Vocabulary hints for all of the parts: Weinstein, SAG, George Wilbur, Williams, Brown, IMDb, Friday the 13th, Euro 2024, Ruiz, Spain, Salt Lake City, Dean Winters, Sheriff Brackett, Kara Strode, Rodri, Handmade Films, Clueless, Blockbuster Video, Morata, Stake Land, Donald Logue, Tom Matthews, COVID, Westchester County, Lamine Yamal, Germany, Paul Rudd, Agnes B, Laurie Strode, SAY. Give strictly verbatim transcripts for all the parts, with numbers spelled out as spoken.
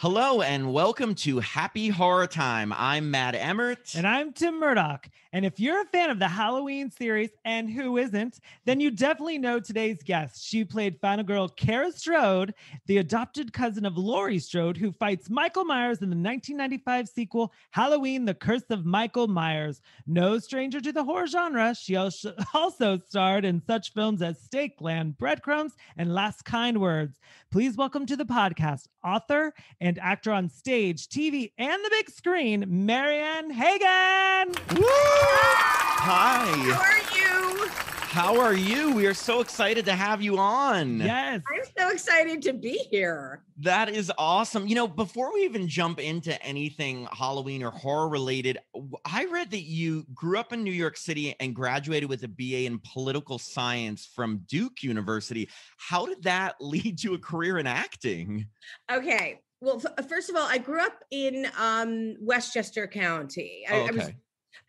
Hello and welcome to Happy Horror Time. I'm Matt Emmert. And I'm Tim Murdoch. And if you're a fan of the Halloween series, and who isn't, then you definitely know today's guest. She played final girl Kara Strode, the adopted cousin of Laurie Strode, who fights Michael Myers in the nineteen ninety-five sequel, Halloween: The Curse of Michael Myers. No stranger to the horror genre, she also starred in such films as Stake Land, Bread Crumbs, and Last Kind Words. Please welcome to the podcast, author and And actor on stage, T V, and the big screen, Marianne Hagan. Woo! Hi. How are you? How are you? We are so excited to have you on. Yes. I'm so excited to be here. That is awesome. You know, before we even jump into anything Halloween or horror related, I read that you grew up in New York City and graduated with a B A in political science from Duke University. How did that lead to a career in acting? Okay. Well, first of all, I grew up in um, Westchester County. I, oh, okay. I was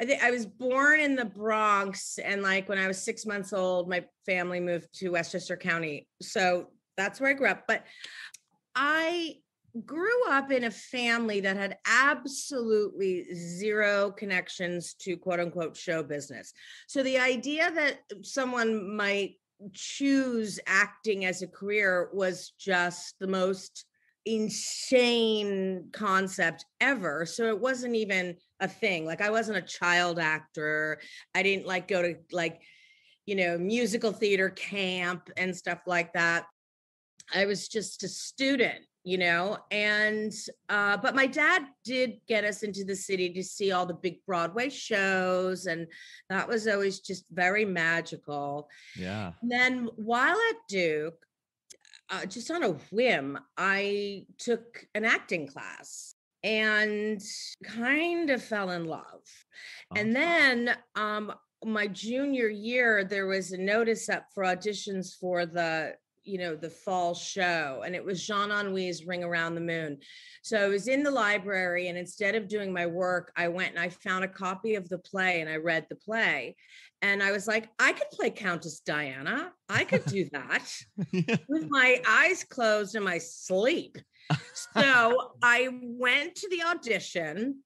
I, th- I was born in the Bronx, and like when I was six months old, my family moved to Westchester County. So that's where I grew up. But I grew up in a family that had absolutely zero connections to quote unquote show business. So the idea that someone might choose acting as a career was just the most insane concept ever. So it wasn't even a thing. Like I wasn't a child actor. I didn't like go to like, you know, musical theater camp and stuff like that. I was just a student, you know, and, uh, but my dad did get us into the city to see all the big Broadway shows. And that was always just very magical. Yeah. And then while at Duke, Uh, just on a whim, I took an acting class and kind of fell in love. Awesome. And then um, my junior year, there was a notice up for auditions for the, you know, the fall show. And it was Jean Ennui's Ring Around the Moon. So I was in the library, and instead of doing my work, I went and I found a copy of the play and I read the play. And I was like, I could play Countess Diana. I could do that yeah. with my eyes closed in my sleep. So I went to the audition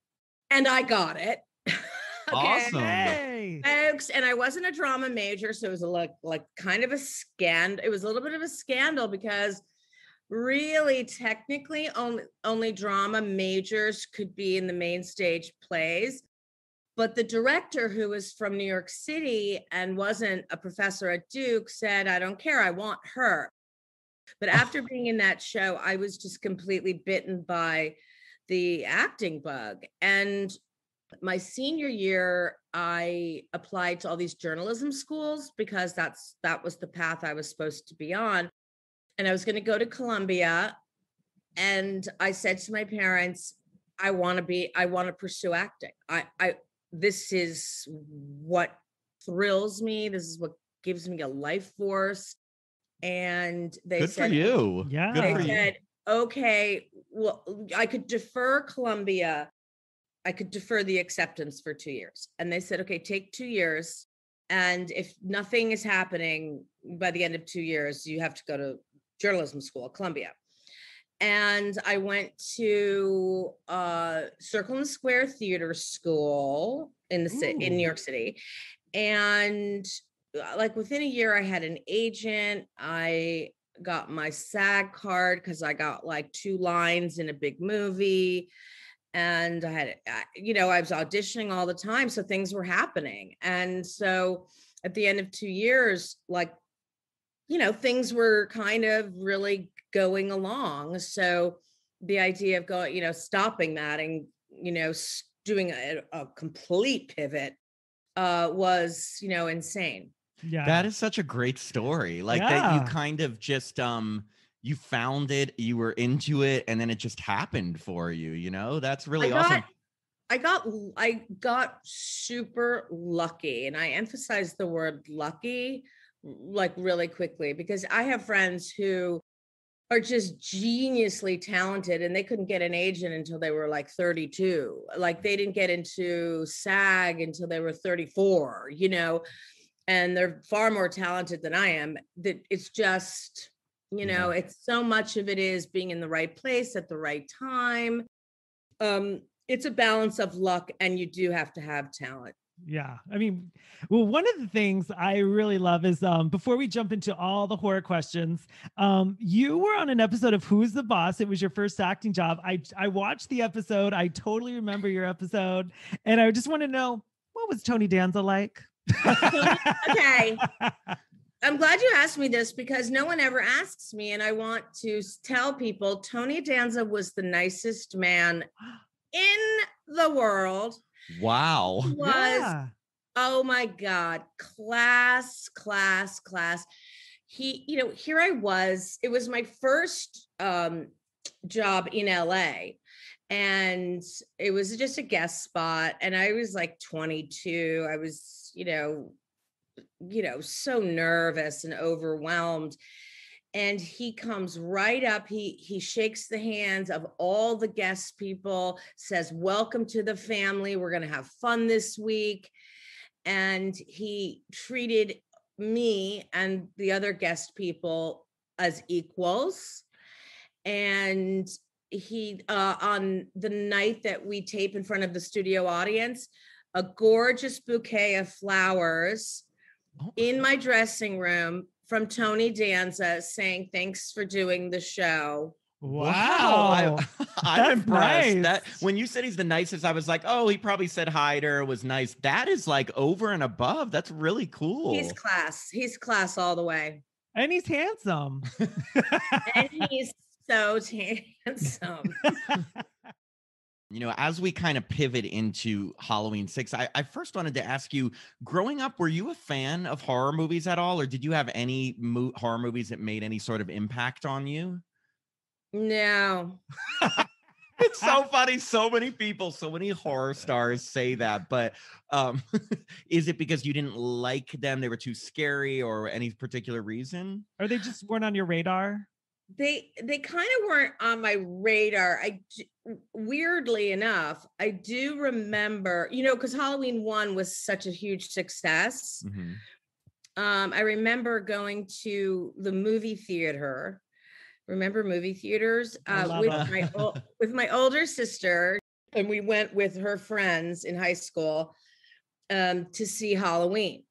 and I got it. Okay. Awesome. Hey. Folks, and I wasn't a drama major. So it was a, like, like kind of a scandal. It was a little bit of a scandal because really technically only, only drama majors could be in the main stage plays. But the director, who was from New York City and wasn't a professor at Duke, said, I don't care, I want her. But after being in that show, I was just completely bitten by the acting bug. And my senior year, I applied to all these journalism schools because that's that was the path I was supposed to be on. And I was going to go to Columbia. And I said to my parents, I want to be, I want to pursue acting. I, I, This is what thrills me. This is what gives me a life force. And they Good said, for you. Yeah. They Good said, you. Okay, well, I could defer Columbia. I could defer the acceptance for two years. And they said, okay, take two years. And if nothing is happening by the end of two years, you have to go to journalism school at Columbia. And I went to uh, Circle and Square Theater School in the city, in New York City. And like within a year, I had an agent. I got my SAG card because I got like two lines in a big movie. And I had, you know, I was auditioning all the time. So things were happening. And so at the end of two years, like, you know, things were kind of really going along. So the idea of going, you know, stopping that and, you know, doing a, a complete pivot uh, was, you know, insane. Yeah. That is such a great story. Like yeah. that you kind of just, um, you found it, you were into it, and then it just happened for you, you know, that's really I got, awesome. I got, I got super lucky. And I emphasize the word lucky, like really quickly, because I have friends who are just geniusly talented and they couldn't get an agent until they were like thirty-two. Like they didn't get into SAG until they were thirty-four, you know, and they're far more talented than I am. That it's just You know, yeah. It's so much of it is being in the right place at the right time. Um, it's a balance of luck, and you do have to have talent. Yeah. I mean, well, one of the things I really love is um, before we jump into all the horror questions, um, you were on an episode of Who's the Boss? It was your first acting job. I, I watched the episode. I totally remember your episode. And I just want to know, what was Tony Danza like? Okay. I'm glad you asked me this because no one ever asks me. And I want to tell people Tony Danza was the nicest man in the world. Wow. He was, yeah. Oh my God, class, class, class. He, you know, here I was, it was my first um, job in L A and it was just a guest spot. And I was like twenty-two. I was, you know, you know, so nervous and overwhelmed. And he comes right up. He he shakes the hands of all the guest people, says, welcome to the family. We're going to have fun this week. And he treated me and the other guest people as equals. And he, uh, on the night that we tape in front of the studio audience, a gorgeous bouquet of flowers oh. in my dressing room from Tony Danza saying, thanks for doing the show. Wow. wow. I, I'm impressed. Nice. That when you said he's the nicest, I was like, oh, he probably said hi to her, was nice. That is like over and above. That's really cool. He's class. He's class all the way. And he's handsome. And he's so handsome. You know, as we kind of pivot into Halloween six, I, I first wanted to ask you, growing up, were you a fan of horror movies at all? Or did you have any mo- horror movies that made any sort of impact on you? No. It's so funny. So many people, so many horror stars say that. But um, is it because you didn't like them? They were too scary or any particular reason? Or they just weren't on your radar? They they kind of weren't on my radar. I weirdly enough, I do remember, you know, because Halloween one was such a huge success. Mm-hmm. Um, I remember going to the movie theater. Remember movie theaters uh, with that. my o- with my older sister, and we went with her friends in high school um, to see Halloween,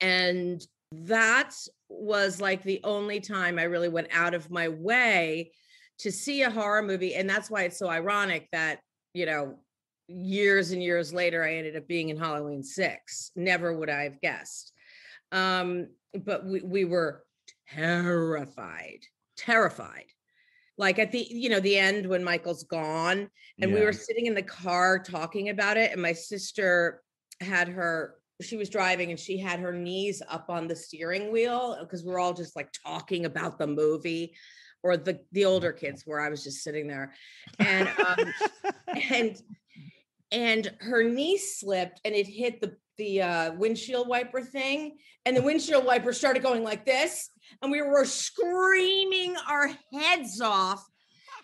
and that was like the only time I really went out of my way to see a horror movie. And that's why it's so ironic that, you know, years and years later, I ended up being in Halloween six. Never would I have guessed. Um, but we, we were terrified, terrified. Like at the, you know, the end when Michael's gone and yeah. we were sitting in the car talking about it. And my sister had her she was driving and she had her knees up on the steering wheel because we're all just like talking about the movie, or the, the older kids where I was just sitting there and, um, and, and her knee slipped and it hit the, the uh, windshield wiper thing. And the windshield wiper started going like this. And we were screaming our heads off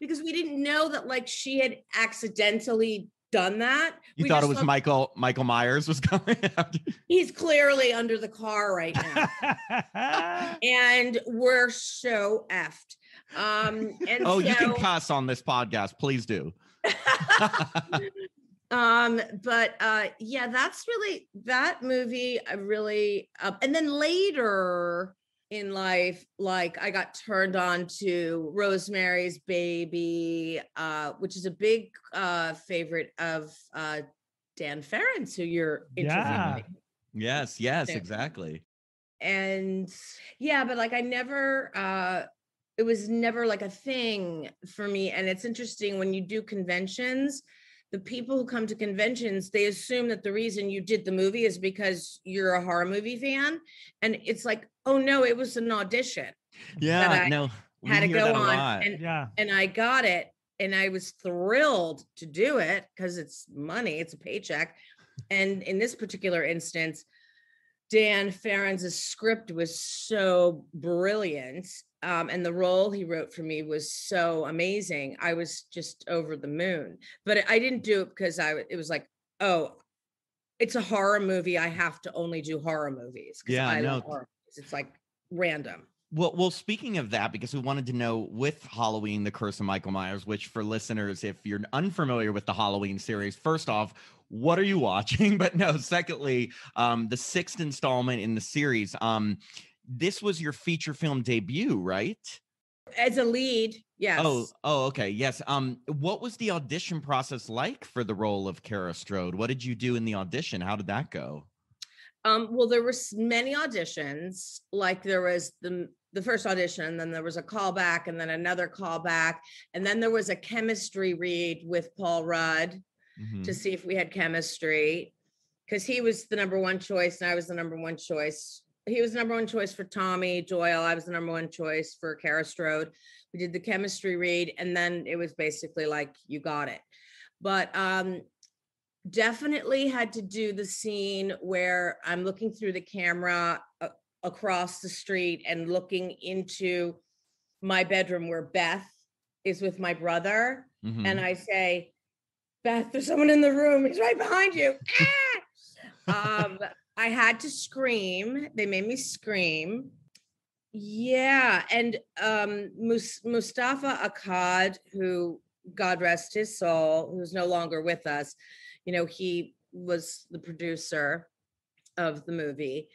because we didn't know that like she had accidentally done that. You we thought it was looked, Michael Michael Myers was coming out. He's clearly under the car right now. And we're so effed. Um, and oh, so, you can cuss on this podcast. Please do. um, but uh, yeah, that's really, that movie I really, uh, and then later in life, like I got turned on to Rosemary's Baby, uh, which is a big uh, favorite of uh, Dan Farrands, who you're interviewing. Yeah. Yes, yes, exactly. And yeah, but like I never, uh, it was never like a thing for me. And it's interesting when you do conventions, the people who come to conventions, they assume that the reason you did the movie is because you're a horror movie fan. And it's like, oh no, it was an audition. Yeah, that I no, we had to go on, and, yeah. and I got it, and I was thrilled to do it because it's money, it's a paycheck. And in this particular instance, Dan Farrands' script was so brilliant, um, and the role he wrote for me was so amazing. I was just over the moon. But I didn't do it because I. It was like, oh, it's a horror movie. I have to only do horror movies. Yeah, I know. It's like random. Well, well, speaking of that, because we wanted to know with Halloween, The Curse of Michael Myers, which for listeners, if you're unfamiliar with the Halloween series, first off, what are you watching? But no, secondly, um, the sixth installment in the series, um, this was your feature film debut, right? As a lead, yes. Oh, oh, okay, yes. Um, what was the audition process like for the role of Kara Strode? What did you do in the audition? How did that go? Um, well, there were many auditions. Like there was the the first audition, and then there was a callback, and then another callback, and then there was a chemistry read with Paul Rudd mm-hmm. to see if we had chemistry, because he was the number one choice, and I was the number one choice. He was the number one choice for Tommy Doyle. I was the number one choice for Kara Strode. We did the chemistry read, and then it was basically like you got it, but. Um, Definitely had to do the scene where I'm looking through the camera uh, across the street and looking into my bedroom where Beth is with my brother. Mm-hmm. And I say, Beth, there's someone in the room. He's right behind you. Ah! um, I had to scream. They made me scream. Yeah. And um, Mus- Mustafa Akkad, who God rest his soul, who's no longer with us, you know, he was the producer of the movie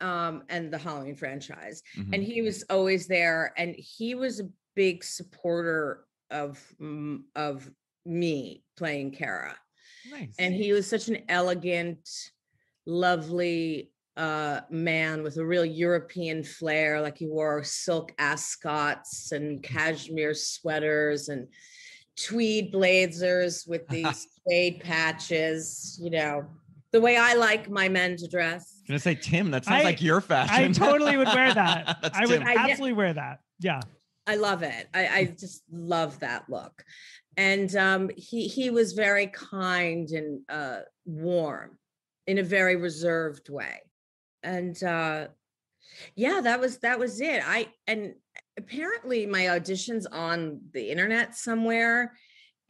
um, and the Halloween franchise. Mm-hmm. And he was always there. And he was a big supporter of, of me playing Kara. Nice. And he was such an elegant, lovely uh, man with a real European flair. Like he wore silk ascots and cashmere sweaters and tweed blazers with these suede patches, you know, the way I like my men to dress. Can I say, Tim, that sounds I, like your fashion. I totally would wear that. I Tim. would absolutely I, wear that. Yeah. I love it. I, I just love that look. And um, he, he was very kind and uh, warm in a very reserved way. And uh, yeah, that was, that was it. I, and apparently my audition's on the internet somewhere.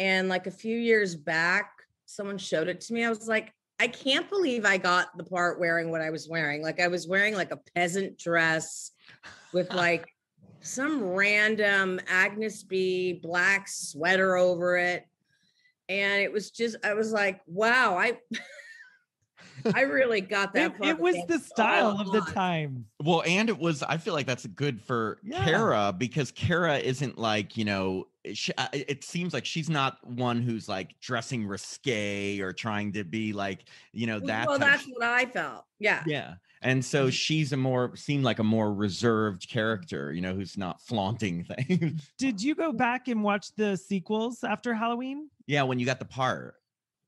And like a few years back, someone showed it to me. I was like, I can't believe I got the part wearing what I was wearing. Like I was wearing like a peasant dress with like some random Agnes B black sweater over it. And it was just, I was like, wow, I... I really got that. It, it was the style oh, of the time. Well, and it was, I feel like that's good for yeah. Kara, because Kara isn't like, you know, she, it seems like she's not one who's like dressing risque or trying to be like, you know, that. Well, that's she, what I felt. Yeah. Yeah. And so she's a more, seemed like a more reserved character, you know, who's not flaunting things. Did you go back and watch the sequels after Halloween? Yeah. When you got the part.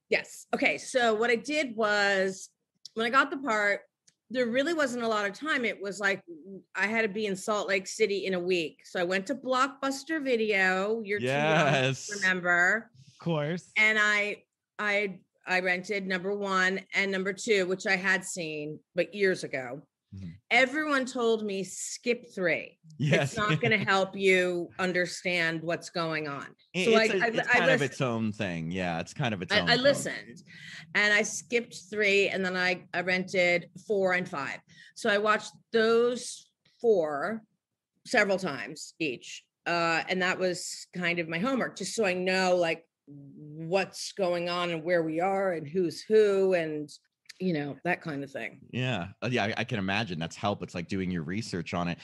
Yes. Okay. So what I did was when I got the part, there really wasn't a lot of time. It was like I had to be in Salt Lake City in a week. So I went to Blockbuster Video. You're yes. too young to remember. Of course. And I I I rented number one and number two, which I had seen, but years ago. Mm-hmm. Everyone told me skip three. Yes. It's not going to help you understand what's going on. It's so I, a, it's I, kind I listened. of its own thing. Yeah, it's kind of its I, own. I listened, thing. and I skipped three, and then I, I rented four and five. So I watched those four several times each, uh, and that was kind of my homework, just so I know like what's going on and where we are and who's who and. You know, that kind of thing. Yeah. Yeah. I, I can imagine that's help. It's like doing your research on it.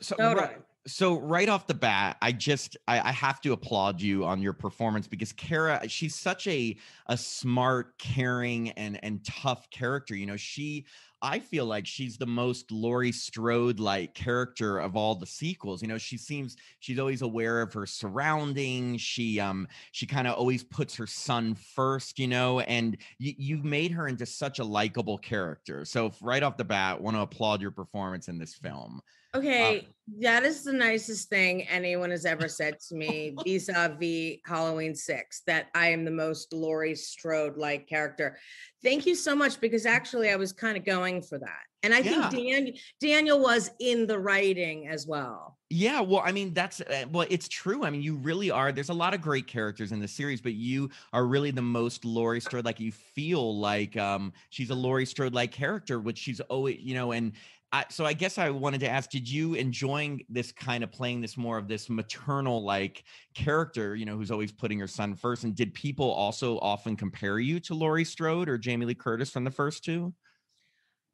So, totally. right, so right off the bat, I just, I, I have to applaud you on your performance because Kara, she's such a, a smart, caring, and, and tough character. You know, she, I feel like she's the most Laurie Strode-like character of all the sequels. You know, she seems she's always aware of her surroundings. She um she kind of always puts her son first, you know, and y- you made her into such a likable character. So right off the bat, want to applaud your performance in this film. Okay, uh, that is the nicest thing anyone has ever said to me vis-a-vis Halloween six, that I am the most Laurie Strode-like character. Thank you so much, because actually I was kind of going for that. And I yeah. think Dan, Daniel was in the writing as well. Yeah, well, I mean, that's, well, it's true. I mean, you really are. There's a lot of great characters in the series, but you are really the most Laurie Strode. Like, you feel like um, she's a Laurie Strode-like character, which she's always, you know, and I, so I guess I wanted to ask, did you enjoying this kind of playing this more of this maternal like character, you know, who's always putting her son first? And did people also often compare you to Laurie Strode or Jamie Lee Curtis from the first two?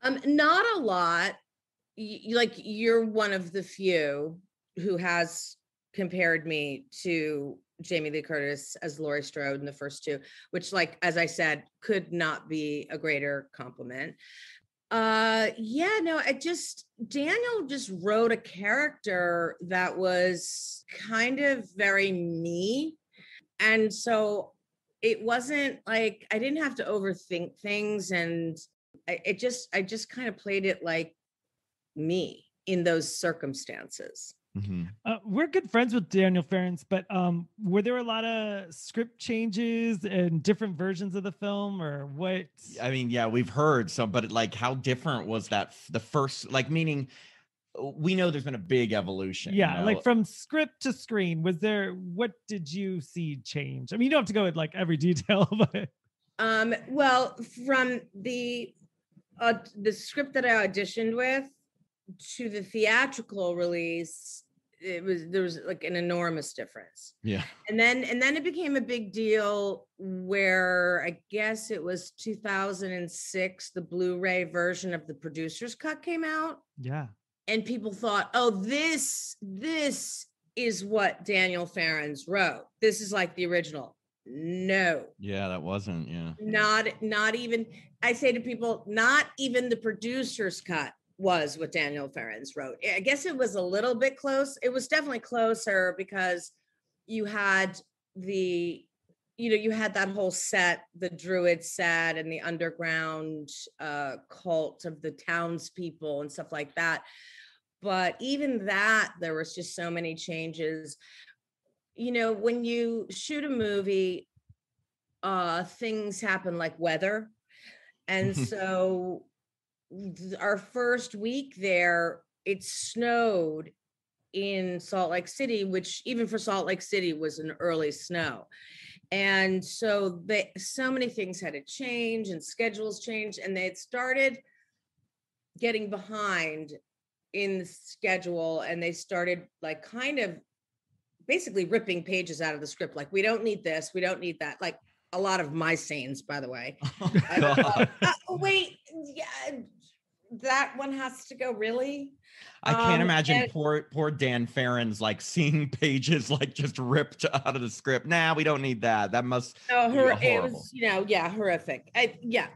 Um, not a lot. You, like you're one of the few who has compared me to Jamie Lee Curtis as Laurie Strode in the first two, which, like, as I said, could not be a greater compliment. Uh, yeah, no, I just, Daniel just wrote a character that was kind of very me. And so it wasn't like, I didn't have to overthink things. And I, it just, I just kind of played it like me in those circumstances. Mm-hmm. Uh, we're good friends with Daniel Farrands, but um, were there a lot of script changes and different versions of the film, or what? I mean, yeah, we've heard some, but like, how different was that? The first, like, meaning, we know there's been a big evolution. Yeah, you know? Like from script to screen. Was there? What did you see change? I mean, you don't have to go with like every detail, but um, well, from the uh, the script that I auditioned with to the theatrical release, it was, there was like an enormous difference. Yeah. And then, and then it became a big deal where I guess it was two thousand six, the Blu-ray version of the producer's cut came out. Yeah. And people thought, oh, this, this is what Daniel Farrands wrote. This is like the original. No. Yeah, that wasn't, yeah. Not, not even, I say to people, not even the producer's cut was what Daniel Farrands wrote. I guess it was a little bit close. It was definitely closer because you had the, you know, you had that whole set, the Druid set and the underground uh, cult of the townspeople and stuff like that. But even that, there was just so many changes. You know, when you shoot a movie, uh, things happen like weather. And so our first week there, it snowed in Salt Lake City, which even for Salt Lake City was an early snow. And so they, so many things had to change and schedules changed, and they had started getting behind in the schedule, and they started like kind of basically ripping pages out of the script. Like, we don't need this. We don't need that. Like a lot of my scenes, by the way. Oh, uh, uh, wait. Yeah, that one has to go, really? I can't um, imagine and, poor poor Dan Farrands like seeing pages like just ripped out of the script. Nah, we don't need that. That must oh, her, be horrible. It was, you know, yeah, horrific. I, yeah.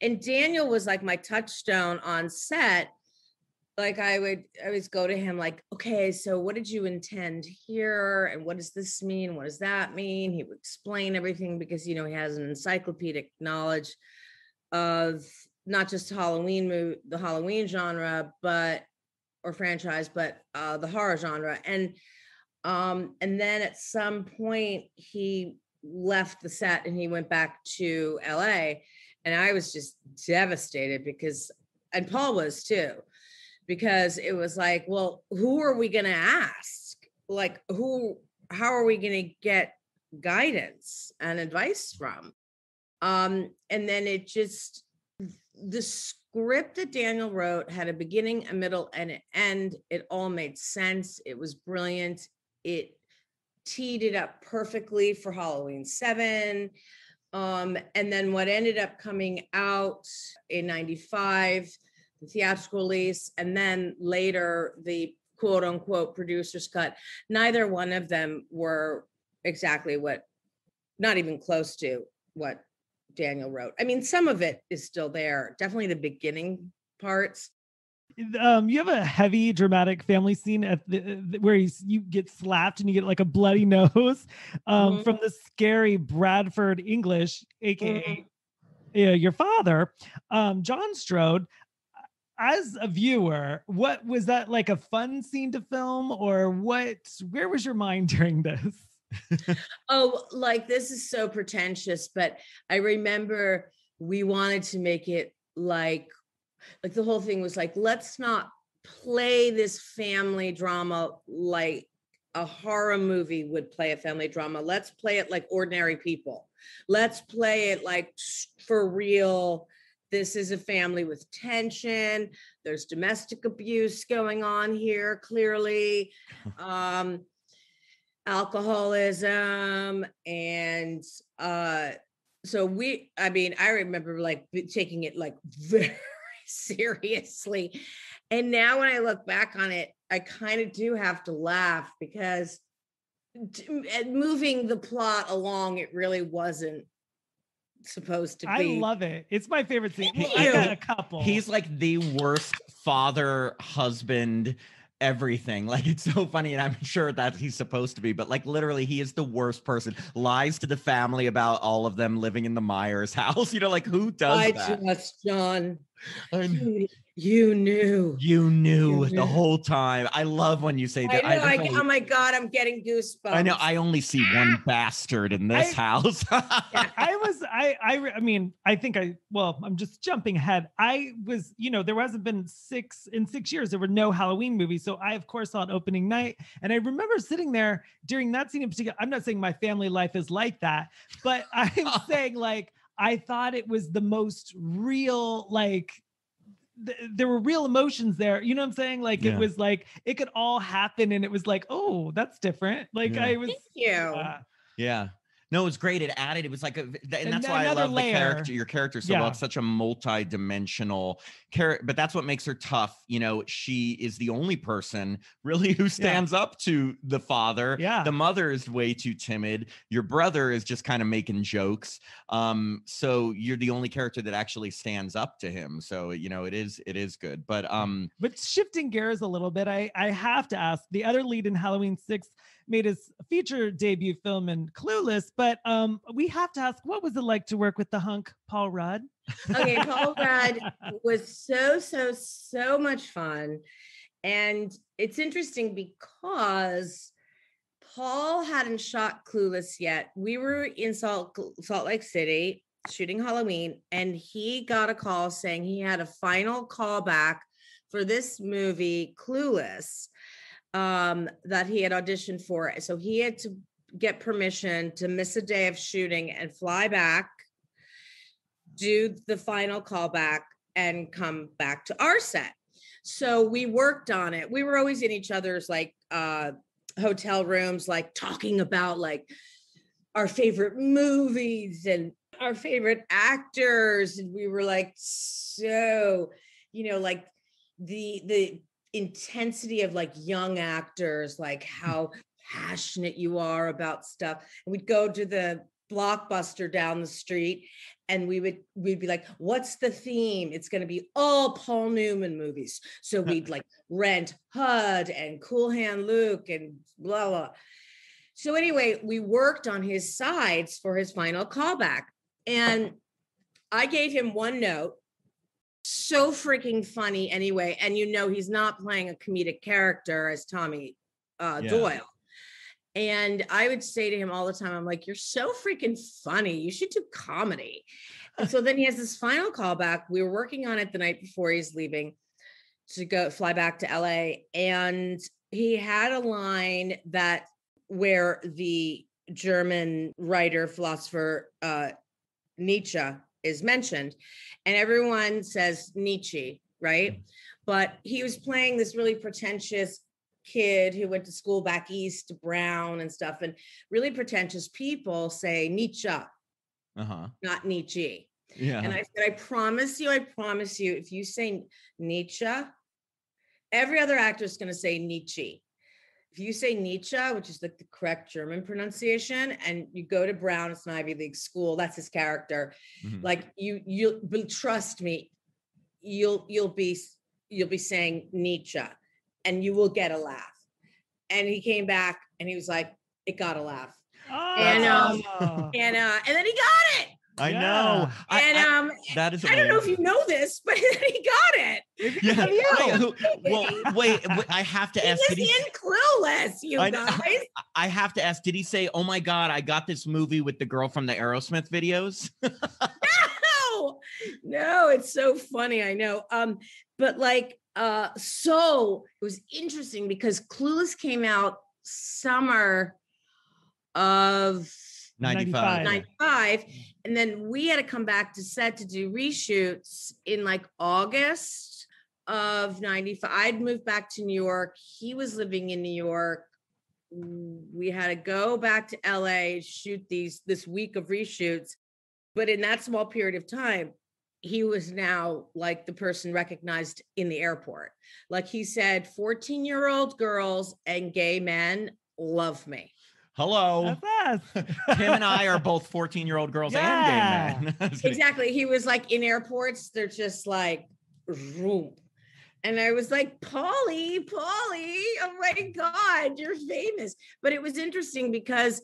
And Daniel was like my touchstone on set. Like I would I always go to him like, okay, so what did you intend here? And what does this mean? What does that mean? He would explain everything because, you know, he has an encyclopedic knowledge of not just Halloween movie, the Halloween genre, but or franchise, but uh, the horror genre. And um, and then at some point he left the set and he went back to L A, and I was just devastated because, and Paul was too, because it was like, well, who are we going to ask? Like, who? How are we going to get guidance and advice from? Um, and then it just. The script that Daniel wrote had a beginning, a middle, and an end. It all made sense. It was brilliant. It teed it up perfectly for Halloween seven. Um, and then what ended up coming out in ninety-five, the theatrical release, and then later the quote unquote producer's cut, neither one of them were exactly what, not even close to what Daniel wrote. I mean, some of it is still there, definitely the beginning parts. Um, you have a heavy dramatic family scene at the, where you, you get slapped and you get like a bloody nose um, mm-hmm. from the scary Bradford English, aka mm-hmm. uh, your father, um, John Strode. As a viewer, what was that, like a fun scene to film, or what? Where was your mind during this? Oh, like, this is so pretentious, but I remember we wanted to make it like, like the whole thing was like, let's not play this family drama like a horror movie would play a family drama. Let's play it like ordinary people. Let's play it like for real This is a family with tension. There's domestic abuse going on here, clearly. Um, alcoholism. And uh, so we, I mean, I remember like taking it like very seriously. And now when I look back on it, I kind of do have to laugh because moving the plot along, it really wasn't supposed to be. I love it. It's my favorite thing. Well, I got a couple. He's like the worst father, husband, everything. Like, it's so funny, and I'm sure that he's supposed to be, but like literally he is the worst person. Lies to the family about all of them living in the Myers house. You know, like who does I that? Just, John. You, you knew. You knew you the knew. whole time. I love when you say that. I know, I I, oh my God, I'm getting goosebumps. I know. I only see one bastard in this I, house. I was, I, I, I mean, I think I, well, I'm just jumping ahead. I was, you know, there hasn't been six in six years. There were no Halloween movies. So I, of course, saw it opening night. And I remember sitting there during that scene in particular. I'm not saying my family life is like that, but I'm saying like, I thought it was the most real, like th- there were real emotions there. You know what I'm saying? Like yeah. It was like, it could all happen. And it was like, oh, that's different. Like yeah. I was, Thank you. Uh, yeah, no, it was great. It added, it was like, a, and that's and why I love layer. the character, your character. So yeah. well, it's such a multi-dimensional character, but that's what makes her tough. You know, she is the only person really who stands yeah. up to the father. Yeah. The mother is way too timid. Your brother is just kind of making jokes. Um, so you're the only character that actually stands up to him. So, you know, it is, it is good, but, um, but shifting gears a little bit, I, I have to ask, the other lead in Halloween six made his feature debut film in Clueless, but um, we have to ask, what was it like to work with the hunk, Paul Rudd? Okay, Paul Rudd was so, so, so much fun. And it's interesting because Paul hadn't shot Clueless yet. We were in Salt, Salt Lake City shooting Halloween, and he got a call saying he had a final callback for this movie, Clueless, um that he had auditioned for. So he had to get permission to miss a day of shooting and fly back, do the final callback, and come back to our set. So we worked on it. We were always in each other's like uh hotel rooms, like talking about like our favorite movies and our favorite actors, and we were like, so you know, like the the intensity of like young actors, like how passionate you are about stuff. And we'd go to the Blockbuster down the street and we would we'd be like, what's the theme? It's going to be all Paul Newman movies. So we'd like rent H U D and Cool Hand Luke and blah blah. So anyway, we worked on his sides for his final callback, and I gave him one note. So freaking funny anyway. And you know, he's not playing a comedic character as Tommy uh, yeah. Doyle. And I would say to him all the time, I'm like, you're so freaking funny. You should do comedy. And so then he has this final callback. We were working on it the night before he's leaving to go fly back to L A. And he had a line that where the German writer, philosopher, uh, Nietzsche is mentioned, and everyone says Nietzsche, right? But he was playing this really pretentious kid who went to school back east to Brown and stuff, and really pretentious people say Nietzsche, uh-huh. not Nietzsche. Yeah. And I said, I promise you, I promise you, if you say Nietzsche, every other actor is going to say Nietzsche. If you say Nietzsche, which is like the correct German pronunciation, and you go to Brown, it's an Ivy League school, that's his character. Mm-hmm. Like you, you'll but trust me, you'll you'll be you'll be saying Nietzsche, and you will get a laugh. And he came back and he was like, it got a laugh. Oh. And um, and uh, and then he got it. I yeah. know. And I, um, I, that is I don't know if you know this, but he got it. Yeah. Yeah. No, well, wait, wait, I have to he ask. He's in he, Clueless, you I, guys. I have to ask, did he say, oh my God, I got this movie with the girl from the Aerosmith videos? No, no, it's so funny. I know. Um, but like, uh, so it was interesting because Clueless came out summer of ninety-five. ninety-five And then we had to come back to set to do reshoots in like August of ninety-five. I'd moved back to New York. He was living in New York. We had to go back to L A, shoot these this week of reshoots. But in that small period of time, he was now like the person recognized in the airport. Like he said, fourteen-year-old girls and gay men love me. Hello. Tim and I are both fourteen-year-old girls yeah. and gay men. Exactly. He was like in airports, they're just like, room. And I was like, Pauly, Pauly, oh my God, you're famous. But it was interesting because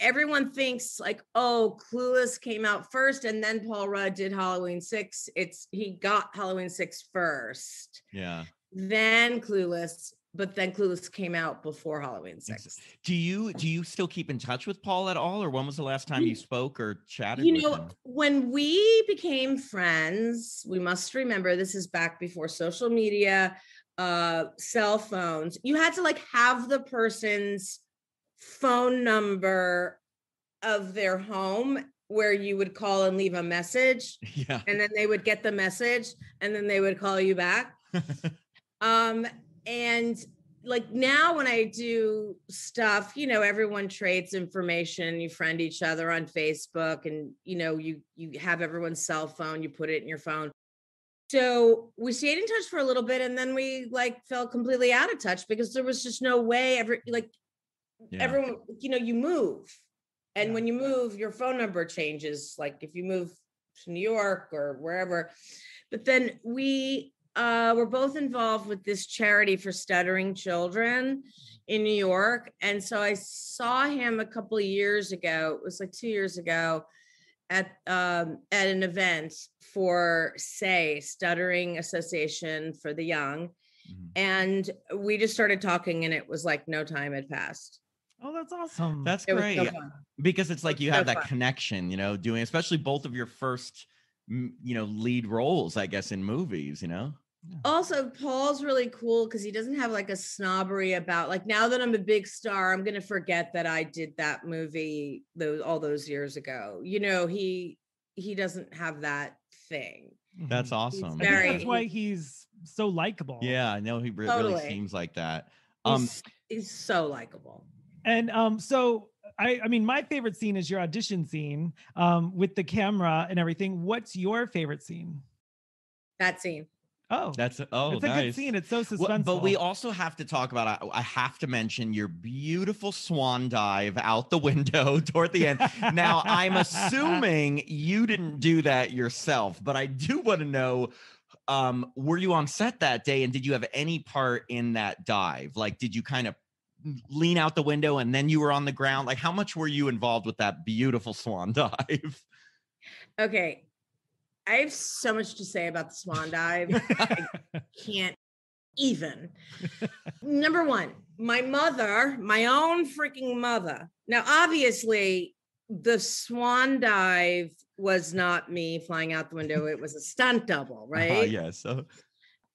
everyone thinks like, oh, Clueless came out first and then Paul Rudd did Halloween six. It's he got Halloween six first. Yeah. Then Clueless. But then Clueless came out before Halloween six. Do you do you still keep in touch with Paul at all? Or when was the last time you spoke or chatted you with know, him? You know, when we became friends, we must remember this is back before social media, uh, cell phones. You had to like have the person's phone number of their home where you would call and leave a message. Yeah. And then they would get the message and then they would call you back. um. And like now when I do stuff, you know, everyone trades information, you friend each other on Facebook and, you know, you, you have everyone's cell phone, you put it in your phone. So we stayed in touch for a little bit and then we like fell completely out of touch because there was just no way ever, like yeah. everyone, you know, you move. And yeah. when you move, your phone number changes. Like if you move to New York or wherever, but then we, Uh, we're both involved with this charity for stuttering children in New York. And so I saw him a couple of years ago. It was like two years ago at um, at an event for S A Y, Stuttering Association for the Young. Mm-hmm. And we just started talking and it was like no time had passed. Oh, that's awesome. That's it great. So because it's like you it have so that fun. Connection, you know, doing especially both of your first you know, lead roles, I guess, in movies, you know? Yeah. Also, Paul's really cool because he doesn't have like a snobbery about like, now that I'm a big star, I'm going to forget that I did that movie those all those years ago. You know, he he doesn't have that thing. That's awesome. Very, I think that's why he's so likable. Yeah, I know he re- totally. really seems like that. Um, he's, he's so likable. And um, so I, I mean, my favorite scene is your audition scene um, with the camera and everything. What's your favorite scene? That scene. Oh, that's a, oh, it's a nice. Good scene. It's so suspenseful. Well, but we also have to talk about. I, I have to mention your beautiful swan dive out the window toward the end. Now, I'm assuming you didn't do that yourself, but I do want to know. Um, were you on set that day, and did you have any part in that dive? Like, did you kind of lean out the window and then you were on the ground? Like, how much were you involved with that beautiful swan dive? Okay. I have so much to say about the swan dive. I can't even. Number one, my mother, my own freaking mother. Now, obviously, the swan dive was not me flying out the window. It was a stunt double, right? Uh-huh, yeah, so.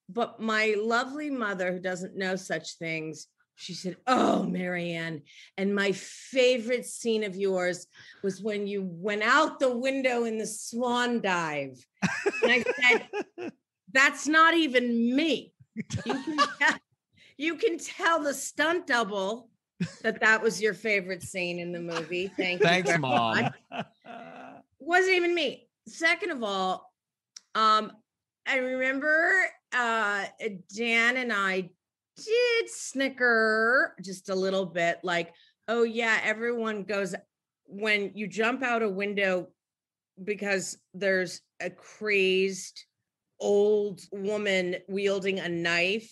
But my lovely mother, who doesn't know such things, she said, oh, Marianne, and my favorite scene of yours was when you went out the window in the swan dive. And I said, that's not even me. You can tell, you can tell the stunt double that that was your favorite scene in the movie. Thank you. Thanks, Mom. Much. Wasn't even me. Second of all, um, I remember uh, Dan and I did snicker just a little bit like, oh yeah, everyone goes when you jump out a window because there's a crazed old woman wielding a knife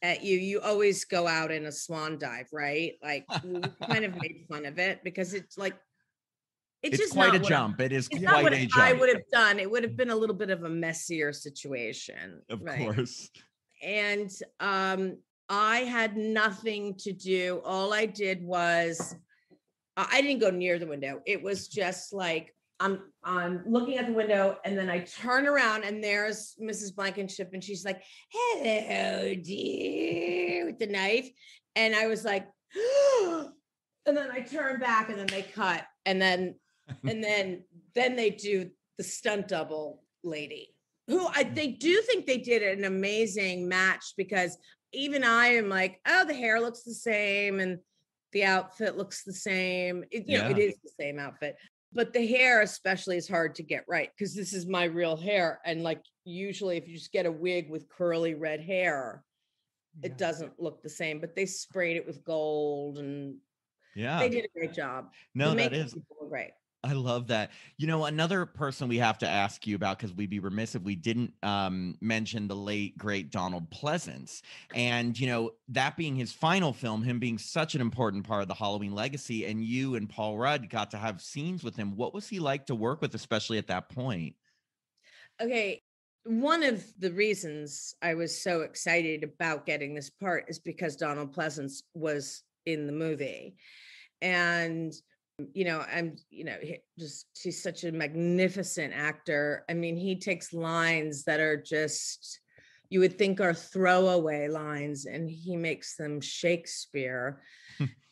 at you, you always go out in a swan dive, right? Like we kind of made fun of it because it's like it's, it's just quite a jump. I, it is quite not what a jump. I would have done. It would have been a little bit of a messier situation. Of right? course. And um I had nothing to do. All I did was, I didn't go near the window. It was just like, I'm, I'm looking at the window and then I turn around and there's Missus Blankenship and she's like, hello, dear, with the knife. And I was like, and then I turn back and then they cut. And then, and then Then they do the stunt double lady, who I they do think they did an amazing match, because even I am like, oh, the hair looks the same and the outfit looks the same. It, you yeah. know, it is the same outfit. But the hair especially is hard to get right, because this is my real hair. And like, usually if you just get a wig with curly red hair, yeah. it doesn't look the same, but they sprayed it with gold and yeah, they did a great job. No, that is great. I love that. You know, another person we have to ask you about, because we'd be remiss if we didn't um, mention the late, great Donald Pleasance. And, you know, that being his final film, him being such an important part of the Halloween legacy, and you and Paul Rudd got to have scenes with him. What was he like to work with, especially at that point? Okay. One of the reasons I was so excited about getting this part is because Donald Pleasance was in the movie. And you know, I'm, you know, he just, he's such a magnificent actor. I mean, he takes lines that are just, you would think are throwaway lines, and he makes them Shakespeare.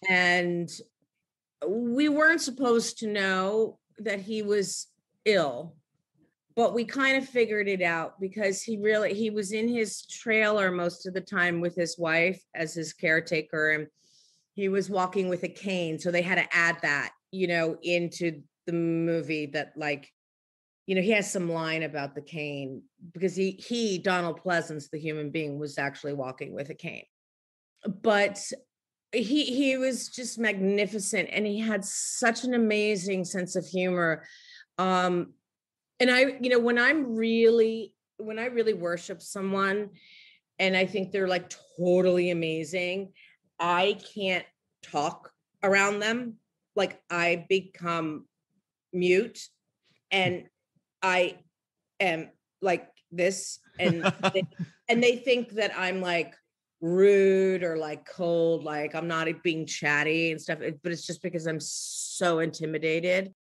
And we weren't supposed to know that he was ill, but we kind of figured it out, because he really, he was in his trailer most of the time with his wife as his caretaker, and he was walking with a cane. So they had to add that, you know, into the movie, that like, you know, he has some line about the cane, because he, he, Donald Pleasance, the human being, was actually walking with a cane. But he, he was just magnificent. And he had such an amazing sense of humor. Um, and I, you know, when I'm really, when I really worship someone and I think they're like totally amazing, I can't talk around them. Like, I become mute and I am like this, and they, and they think that I'm like rude or like cold, like I'm not being chatty and stuff, but it's just because I'm so intimidated.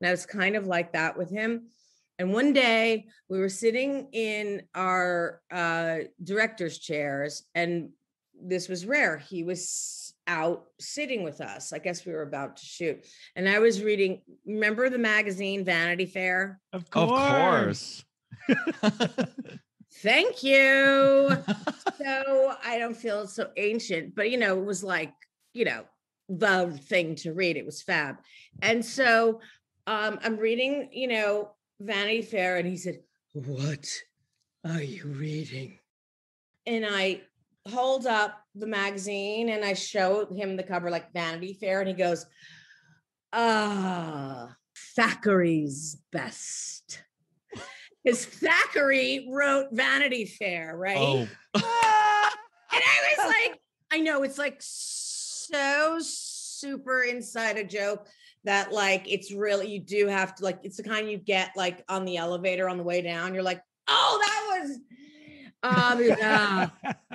And I was kind of like that with him. And one day we were sitting in our uh, director's chairs, and this was rare. He was out sitting with us. I guess we were about to shoot. And I was reading, remember the magazine Vanity Fair? Of course. Of course. Thank you. So I don't feel so ancient, but you know, it was like, you know, the thing to read. It was fab. And so um, I'm reading, you know, Vanity Fair, and he said, "What are you reading?" And I hold up the magazine and I show him the cover, like Vanity Fair, and he goes, ah, Thackeray's best. Because Thackeray wrote Vanity Fair, right? Oh. And I was like, I know, it's like so super inside a joke that like, it's really, you do have to like, it's the kind you get like on the elevator on the way down. You're like, oh, that was... um uh,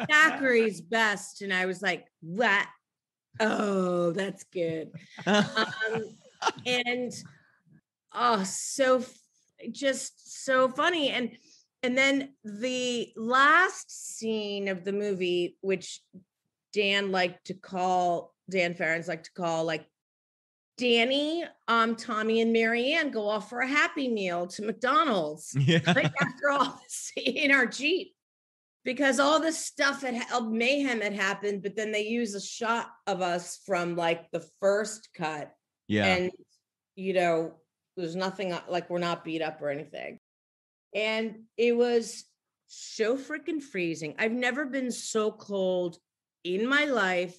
Thackeray's best. And I was like, what? Oh, that's good. Um, and oh, so f- just so funny. And and then the last scene of the movie, which Dan liked to call, Dan Farrands liked to call, like, Danny, um, Tommy, and Marianne go off for a Happy Meal to McDonald's. Yeah. Like, after all this, in our Jeep. Because all this stuff had mayhem had happened, but then they use a shot of us from like the first cut. Yeah. And you know, there's nothing like, we're not beat up or anything. And it was so freaking freezing. I've never been so cold in my life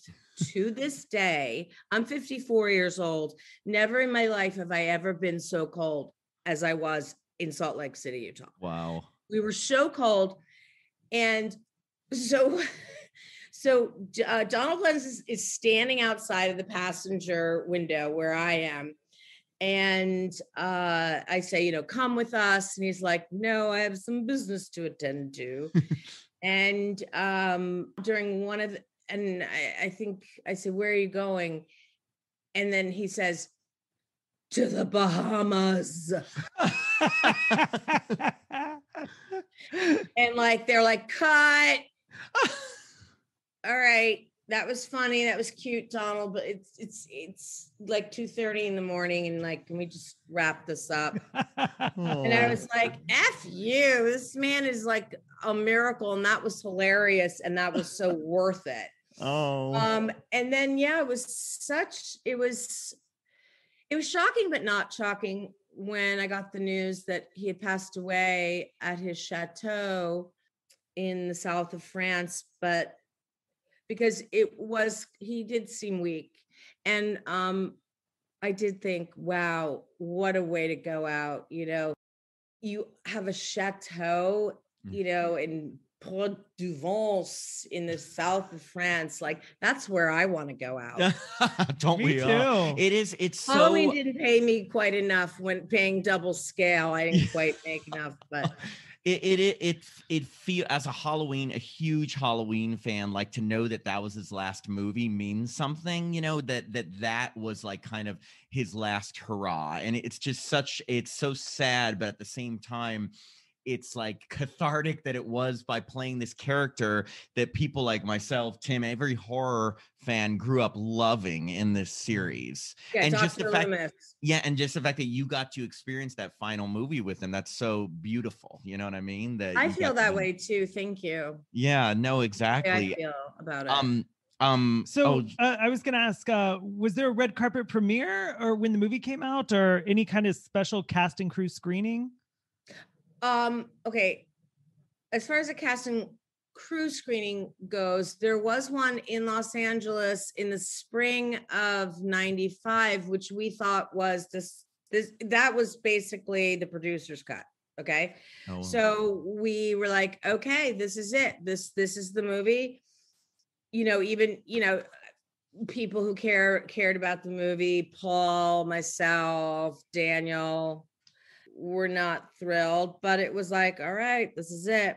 to this day. I'm fifty-four years old. Never in my life have I ever been so cold as I was in Salt Lake City, Utah. Wow. We were so cold. And so, so uh, Donald Pleasance is, is standing outside of the passenger window where I am. And uh, I say, you know, come with us. And he's like, no, I have some business to attend to. And um, during one of the, and I, I think I said, where are you going? And then he says, to the Bahamas. And like, they're like, cut. All right. that was funny. That was cute, Donald. But it's it's it's like two thirty in the morning, and like, can we just wrap this up? Oh. And I was like, "F you! This man is like a miracle," and that was hilarious, and that was so worth it. Oh. Um. And then yeah, it was such. It was. It was shocking, but not shocking, when I got the news that he had passed away at his chateau in the south of France, but. Because it was, he did seem weak. And um, I did think, wow, what a way to go out. You know, you have a chateau, you know, in Port-du-Vence in the south of France. Like, that's where I want to go out. Don't me we too. All? It is, it's Halloween so. Halloween didn't pay me quite enough when paying double scale. I didn't quite make enough, but. It it it it, it feels as a Halloween, a huge Halloween fan, like to know that that was his last movie means something, you know, that that that was like kind of his last hurrah. And it's just such, it's so sad, but at the same time, it's like cathartic that it was by playing this character that people like myself, Tim, every horror fan grew up loving in this series. Yeah, and just the fact, yeah, and just the fact that you got to experience that final movie with him, that's so beautiful. You know what I mean? That I feel that to, way too. Thank you. Yeah, no, exactly. Yeah, I feel about it. Um, um, so oh, uh, I was going to ask, uh, was there a red carpet premiere or when the movie came out or any kind of special cast and crew screening? Um, okay, as far as the cast and crew screening goes, there was one in Los Angeles in the spring of ninety-five, which we thought was this, this that was basically the producer's cut, okay? Oh. So we were like, okay, this is it. This, this is the movie. You know, even, you know, people who care cared about the movie, Paul, myself, Daniel, were not thrilled, but it was like, all right, this is it.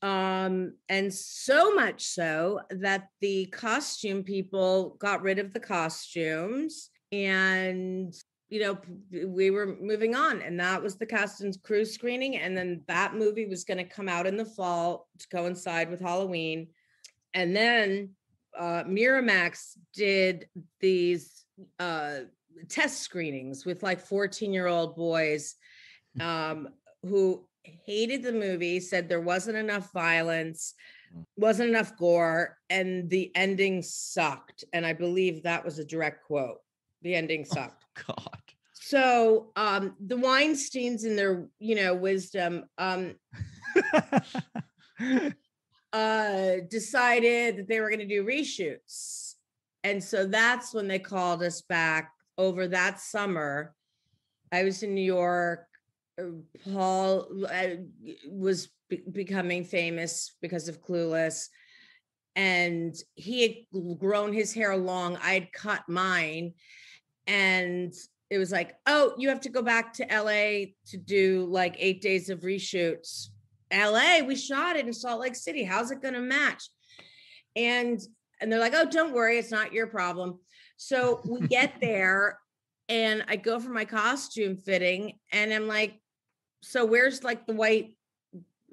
Um, and so much so that the costume people got rid of the costumes and, you know, we were moving on. And that was the cast and crew screening. And then that movie was going to come out in the fall to coincide with Halloween. And then uh, Miramax did these uh test screenings with like fourteen year old boys um, who hated the movie, said there wasn't enough violence, wasn't enough gore, and the ending sucked. And I believe that was a direct quote. The ending sucked. Oh, God. So um, the Weinsteins in their, you know, wisdom um, uh, decided that they were going to do reshoots. And so that's when they called us back. Over that summer, I was in New York. Paul was be- becoming famous because of Clueless. And he had grown his hair long. I had cut mine. And it was like, oh, you have to go back to L A to do like eight days of reshoots. L A, we shot it in Salt Lake City. How's it going to match? And and they're like, oh, don't worry. It's not your problem. So we get there and I go for my costume fitting and I'm like, so where's like the white,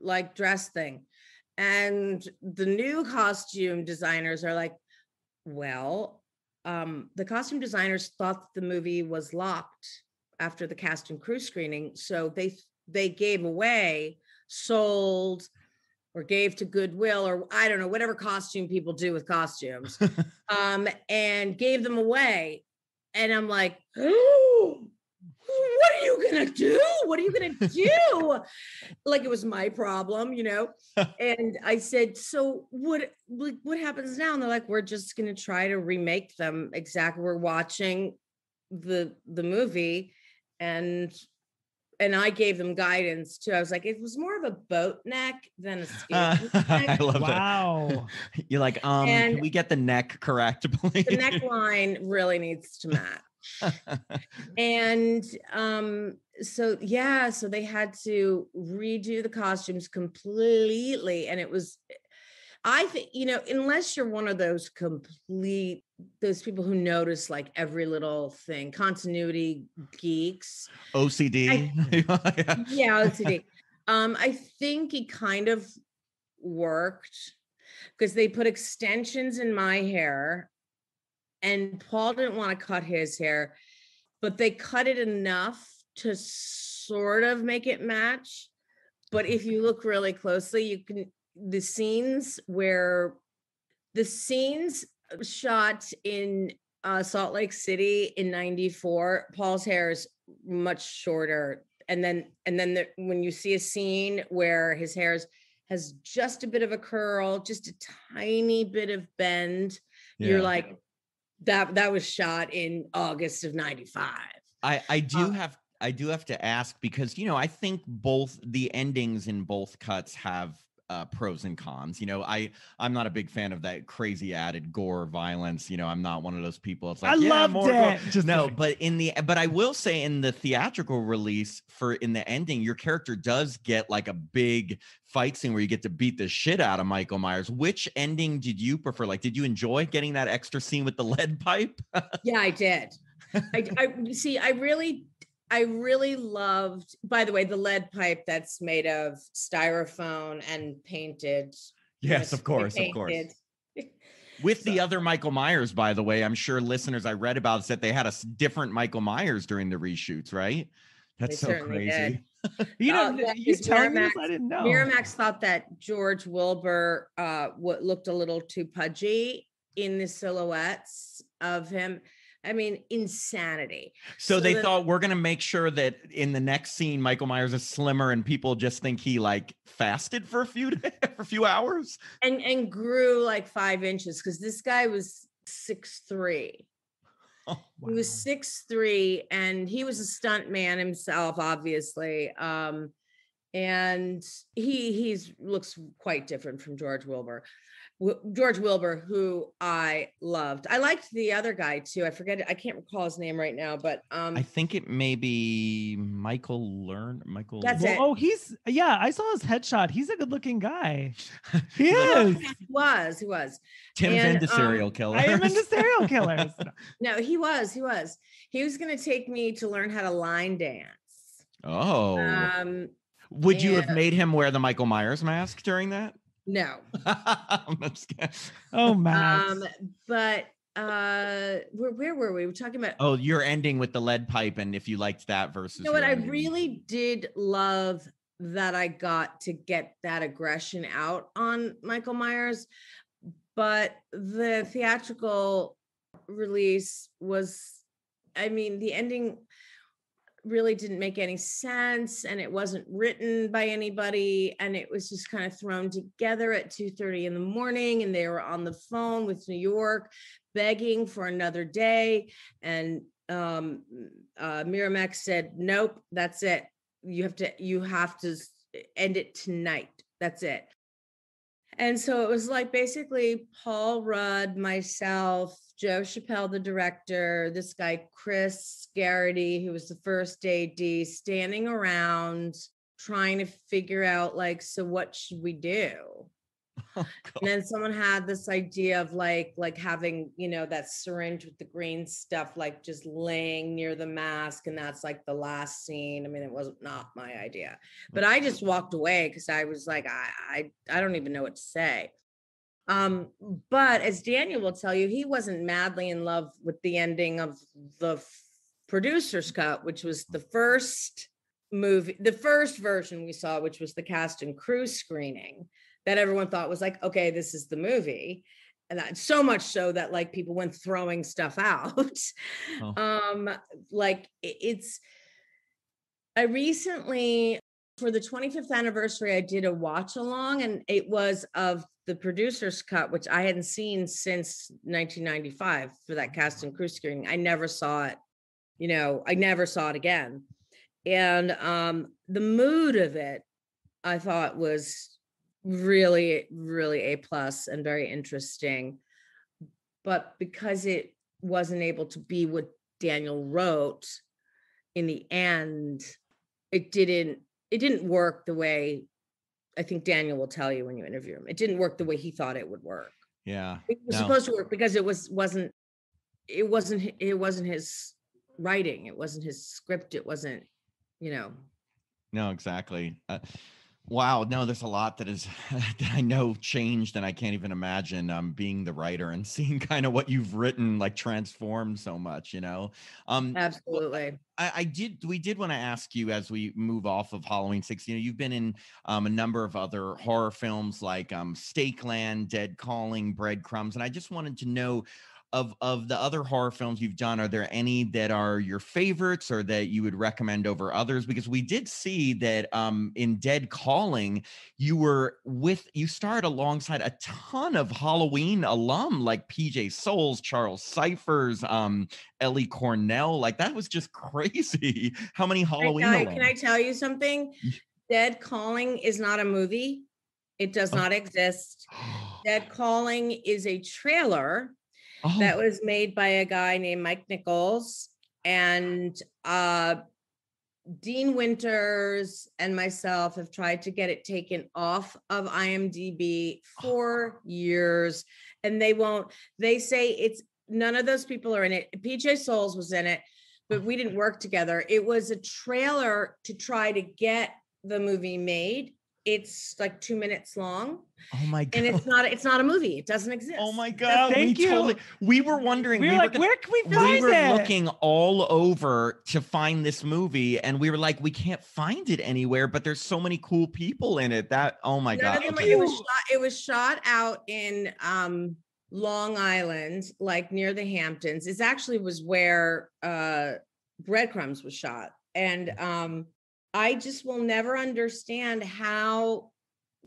like dress thing? And the new costume designers are like, well, um, the costume designers thought the movie was locked after the cast and crew screening. So they, they gave away, sold, or gave to Goodwill, or I don't know, whatever costume people do with costumes, um, and gave them away. And I'm like, oh, what are you going to do? What are you going to do? Like it was my problem, you know? And I said, so what, like, what happens now? And they're like, we're just going to try to remake them. Exactly. We're watching the, the movie and And I gave them guidance too. I was like, it was more of a boat neck than a ski uh, neck. I love wow. that. Wow. You're like, um, and can we get the neck correct, please? The neckline really needs to match. And um, so, yeah, so they had to redo the costumes completely. And it was, I think, you know, unless you're one of those complete, those people who notice like every little thing, continuity geeks, O C D. I, yeah, O C D. Um, I think it kind of worked. because they put extensions in my hair and Paul didn't want to cut his hair, but they cut it enough to sort of make it match. But if you look really closely, you can, the scenes where the scenes shot in uh, Salt Lake City in ninety-four, Paul's hair is much shorter. And then, and then the, when you see a scene where his hair is, has just a bit of a curl, just a tiny bit of bend, yeah. You're like, that, that was shot in August of ninety-five. I, I do um, have, I do have to ask, because, you know, I think both the endings in both cuts have uh, pros and cons. You know, I, I'm not a big fan of that crazy added gore violence. You know, I'm not one of those people. It's like, I yeah, loved more it. Gore. Just no, but in the, but I will say in the theatrical release for in the ending, your character does get like a big fight scene where you get to beat the shit out of Michael Myers. Which ending did you prefer? Like, did you enjoy getting that extra scene with the lead pipe? Yeah, I did. I, I see. I really, I really loved, by the way, the lead pipe that's made of styrofoam and painted. Yes, of course, painted. of course. With so. The other Michael Myers, by the way, I'm sure listeners, I read about said they had a different Michael Myers during the reshoots, right? That's they so crazy. you know, uh, you telling me this? I didn't know. Miramax thought that George Wilbur uh, what looked a little too pudgy in the silhouettes of him. I mean, insanity. So, so they the, thought we're going to make sure that in the next scene, Michael Myers is slimmer and people just think he like fasted for a few days, for a few hours. And and grew like five inches because this guy was six three. Oh, wow. He was six three and he was a stunt man himself, obviously. Um, and he he's looks quite different from George Wilbur. George Wilbur, who I loved. I liked the other guy too. I forget. I can't recall his name right now, but um, I think it may be Michael Learn. Michael. That's well, it. Oh, he's yeah. I saw his headshot. He's a good-looking guy. He is. He was. He was. Tim's and, into serial um, killers. I am into serial killers. No, he was. He was. He was going to take me to learn how to line dance. Oh. Um, Would and, you have made him wear the Michael Myers mask during that? No. Oh, Max. Um, but uh, where, where were we? We were talking about. Oh, you're ending with the lead pipe. And if you liked that versus. You know what? I really did love that I got to get that aggression out on Michael Myers. But the theatrical release was, I mean, the ending really didn't make any sense and it wasn't written by anybody and it was just kind of thrown together at two thirty in the morning and they were on the phone with New York begging for another day and um uh Miramax said nope, that's it, you have to you have to end it tonight, that's it. And so it was like basically Paul Rudd, myself, Joe Chappelle, the director, this guy, Chris Garrity, who was the first A D, standing around trying to figure out, like, so what should we do? Oh, and then someone had this idea of like, like having, you know, that syringe with the green stuff, like just laying near the mask. And that's like the last scene. I mean, it wasn't not my idea, but I just walked away because I was like, I, I, I don't even know what to say. Um, but as Daniel will tell you, he wasn't madly in love with the ending of the f- producer's cut, which was the first movie, the first version we saw, which was the cast and crew screening that everyone thought was like, okay, this is the movie. And that so much so that like people went throwing stuff out. Oh. Um, like it's, I recently, for the twenty-fifth anniversary, I did a watch along and it was of the producer's cut, which I hadn't seen since nineteen ninety-five for that cast and crew screening. I never saw it, you know, I never saw it again. And um, the mood of it, I thought was really, really A plus and very interesting. But because it wasn't able to be what Daniel wrote in the end, it didn't, it didn't work the way I think Daniel will tell you when you interview him. It didn't work the way he thought it would work. Yeah. It was no. supposed to work because it was, wasn't, it wasn't, it wasn't his writing. It wasn't his script. It wasn't, you know. No, exactly. Uh, Wow. No, there's a lot that is, that I know changed, and I can't even imagine um, being the writer and seeing kind of what you've written, like, transform so much, you know? Um, Absolutely. I, I did, we did want to ask you, as we move off of Halloween six, you know, you've been in um, a number of other horror films like um, Stake Land, Dead Calling, Bread Crumbs. And I just wanted to know, Of of the other horror films you've done, are there any that are your favorites or that you would recommend over others? Because we did see that um, in Dead Calling, you were with, you starred alongside a ton of Halloween alum, like P J Souls, Charles Cyphers, um, Ellie Cornell. Like, that was just crazy how many Halloween I, I, alum. Can I tell you something? Dead Calling is not a movie. It does not exist. Dead Calling is a trailer. Oh. That was made by a guy named Mike Nichols, and uh, Dean Winters and myself have tried to get it taken off of IMDb for oh. years, and they won't. They say it's none of those people are in it. P J Souls was in it, but we didn't work together. It was a trailer to try to get the movie made. It's like two minutes long. Oh my God. And it's not, it's not a movie. It doesn't exist. Oh my God. Thank we you. Totally, we were wondering, we were, we like, were where can we find it? We were it? looking all over to find this movie, and we were like, we can't find it anywhere, but there's so many cool people in it that, oh my None God. Them, okay. it, was shot, it was shot out in um, Long Island, like near the Hamptons. It actually was where uh, Bread Crumbs was shot. And, um, I just will never understand how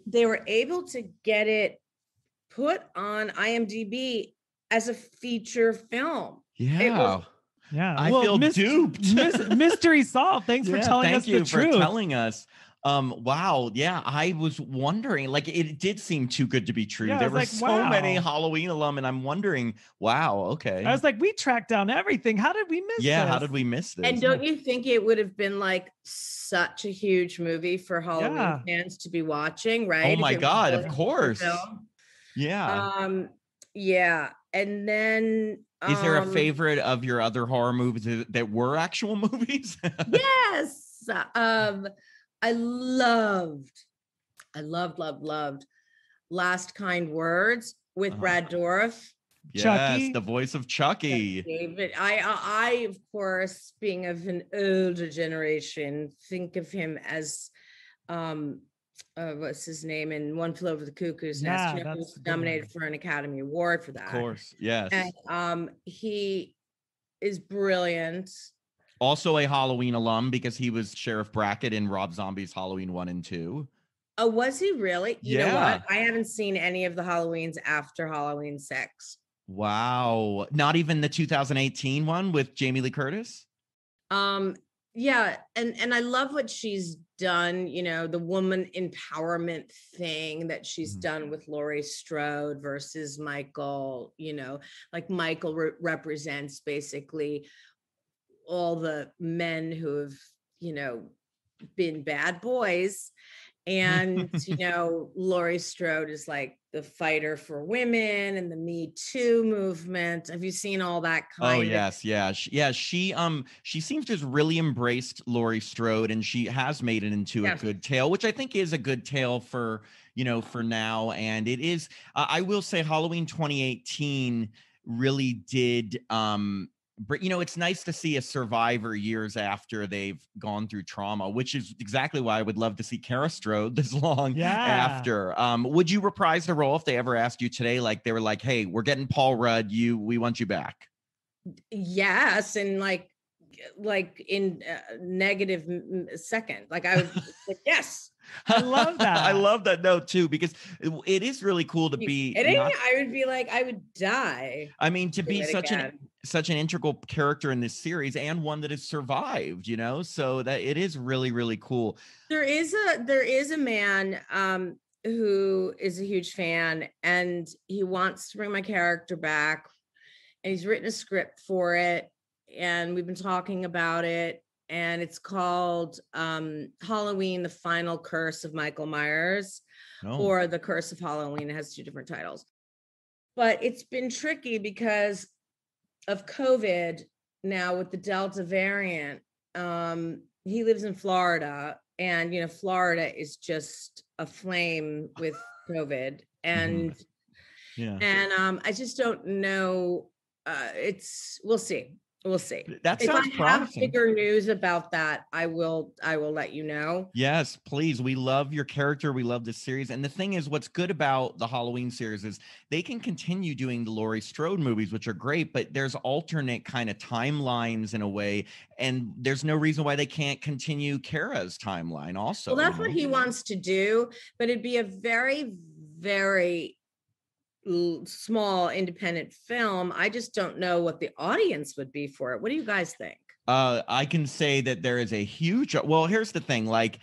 they were able to get it put on IMDb as a feature film. Yeah. Was, yeah. I well, feel mis- duped. mis- mystery solved. Thanks yeah, for telling thank us the truth. Thank you for telling us. Um, wow. Yeah. I was wondering, like, it did seem too good to be true. Yeah, there were like, so wow. many Halloween alum, and I'm wondering, wow. Okay. I was like, we tracked down everything. How did we miss yeah, this? Yeah. How did we miss this? And don't you think it would have been like such a huge movie for Halloween yeah. fans to be watching, right? Oh my God. Of course. Yeah. Um, yeah. And then, is um, there a favorite of your other horror movies that were actual movies? Yes. Um, I loved, I loved, loved, loved Last Kind Words with uh-huh. Brad Dourif. Yes, Chucky. The voice of Chucky. David, I, I, of course, being of an older generation, think of him as, um, uh, what's his name? And One Flew Over the Cuckoo's Nest. Yeah, he was nominated for an Academy Award for that. Of course, yes. And um, he is brilliant. Also a Halloween alum, because he was Sheriff Brackett in Rob Zombie's Halloween one and two. Oh, was he really? You yeah. know what? I haven't seen any of the Halloweens after Halloween six. Wow. Not even the two thousand eighteen one with Jamie Lee Curtis? Um, yeah. And, and I love what she's done, you know, the woman empowerment thing that she's mm-hmm. done with Laurie Strode versus Michael, you know, like Michael re- represents basically all the men who have, you know, been bad boys. And, you know, Laurie Strode is like the fighter for women and the Me Too movement. Have you seen all that kind of? Oh, yes. Yeah. She, yeah. She, um, she seems to have really embraced Laurie Strode, and she has made it into yeah. a good tale, which I think is a good tale for, you know, for now. And it is, uh, I will say Halloween twenty eighteen really did, um, but, you know, it's nice to see a survivor years after they've gone through trauma, which is exactly why I would love to see Kara Strode this long yeah. after. Um, would you reprise the role if they ever asked you today? Like, they were like, hey, we're getting Paul Rudd. You, we want you back. Yes. And like, like in uh, negative second, like I would like, yes. I love that. I love that note too, because it, it is really cool to be. It not, I would be like, I would die. I mean, to be such again. an such an integral character in this series, and one that has survived, you know, so that it is really, really cool. There is a there is a man um, who is a huge fan, and he wants to bring my character back, and he's written a script for it, and we've been talking about it. And it's called um, Halloween: The Final Curse of Michael Myers, oh. or The Curse of Halloween. It has two different titles. But it's been tricky because of COVID now with the Delta variant. Um, he lives in Florida, and you know, Florida is just aflame with COVID, and yeah. and um, I just don't know. Uh, it's we'll see, we'll see. That sounds promising. If I have bigger news about that, I will. I will let you know. Yes, please. We love your character. We love this series. And the thing is, what's good about the Halloween series is they can continue doing the Laurie Strode movies, which are great. But there's alternate kind of timelines in a way, and there's no reason why they can't continue Kara's timeline. Also, well, that's what he wants to do. But it'd be a very, very small independent film. I just don't know what the audience would be for it. What do you guys think? Uh, I can say that there is a huge, well, here's the thing. Like,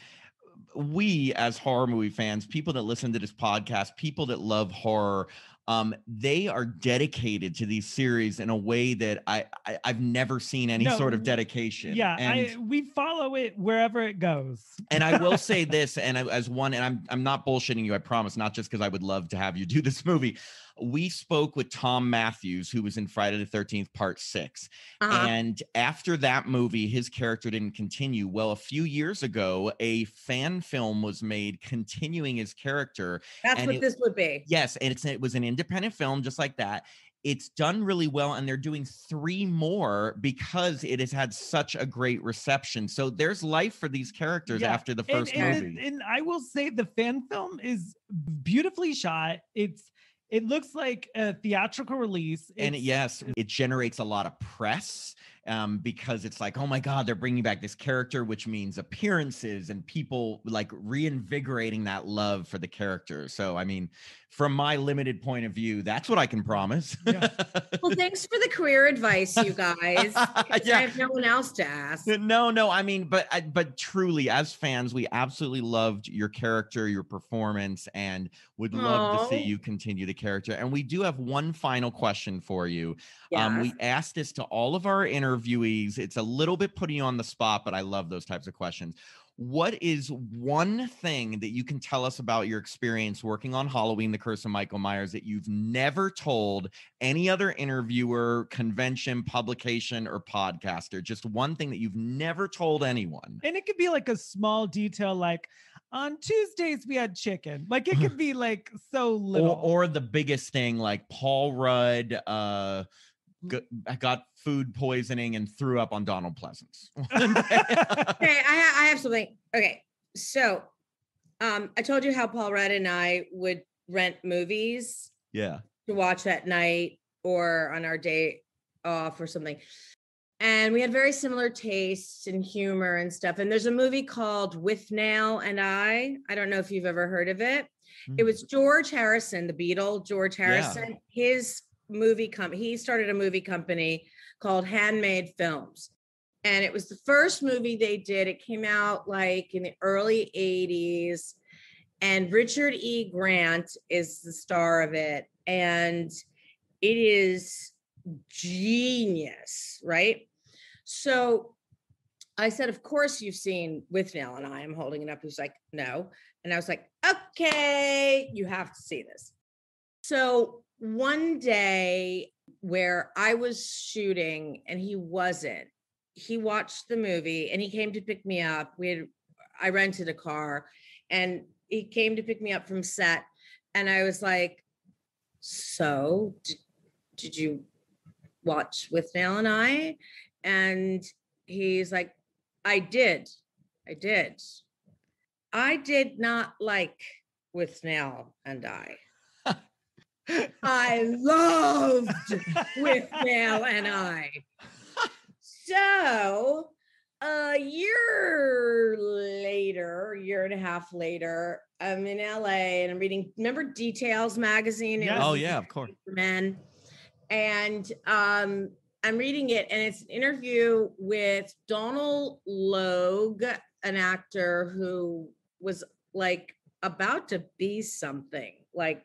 we as horror movie fans, people that listen to this podcast, people that love horror, um, they are dedicated to these series in a way that I, I I've never seen any no, sort of dedication. Yeah, and, I, we follow it wherever it goes. And I will say this, and I, as one, and I'm I'm not bullshitting you, I promise. Not just because I would love to have you do this movie. We spoke with Tom Matthews, who was in Friday the thirteenth, Part Six. Uh-huh. And after that movie, his character didn't continue. Well, a few years ago, a fan film was made continuing his character. That's what it, this would be. Yes. And it's, it was an independent film just like that. It's done really well, and they're doing three more because it has had such a great reception. So there's life for these characters yeah. after the first and, and, movie. And, and I will say the fan film is beautifully shot. It's It looks like a theatrical release. It's- and yes, it generates a lot of press um, because it's like, oh my God, they're bringing back this character, which means appearances and people like reinvigorating that love for the character. So, I mean, from my limited point of view, that's what I can promise. Yeah. Well, thanks for the career advice, you guys. Yeah. I have no one else to ask. No, no. I mean, but, but truly as fans, we absolutely loved your character, your performance, and would love Aww. to see you continue the character. And we do have one final question for you. Yeah. Um, we asked this to all of our interviewees. It's a little bit putting you on the spot, but I love those types of questions. What is one thing that you can tell us about your experience working on Halloween: The Curse of Michael Myers that you've never told any other interviewer, convention, publication, or podcaster? Just one thing that you've never told anyone. And it could be like a small detail, like on Tuesdays we had chicken. Like it could be like so little. Or, or the biggest thing, like Paul Rudd uh, got food poisoning and threw up on Donald Pleasance. Okay, I, I have something. Okay, so um, I told you how Paul Rudd and I would rent movies yeah. to watch at night or on our day off or something. And we had very similar tastes and humor and stuff. And there's a movie called Withnail and I. I don't know if you've ever heard of it. Mm-hmm. It was George Harrison, the Beatle, George Harrison. Yeah. His movie company, he started a movie company called Handmade Films. And it was the first movie they did. It came out like in the early eighties. And Richard E. Grant is the star of it. And it is genius, right? So I said, of course you've seen Withnail and I. I'm holding it up. He's like, no. And I was like, okay, you have to see this. So one day where I was shooting and he wasn't, he watched the movie and he came to pick me up. We had, I rented a car and he came to pick me up from set. And I was like, so did, did you watch Withnail and I? And he's like, I did. I did. I did not like Withnail and I. I loved Withnail and I. So a year later, year and a half later, I'm in L A and I'm reading, remember Details magazine? Yes. Oh yeah, of course. Men. And um, I'm reading it and it's an interview with Donald Logue, an actor who was like about to be something like,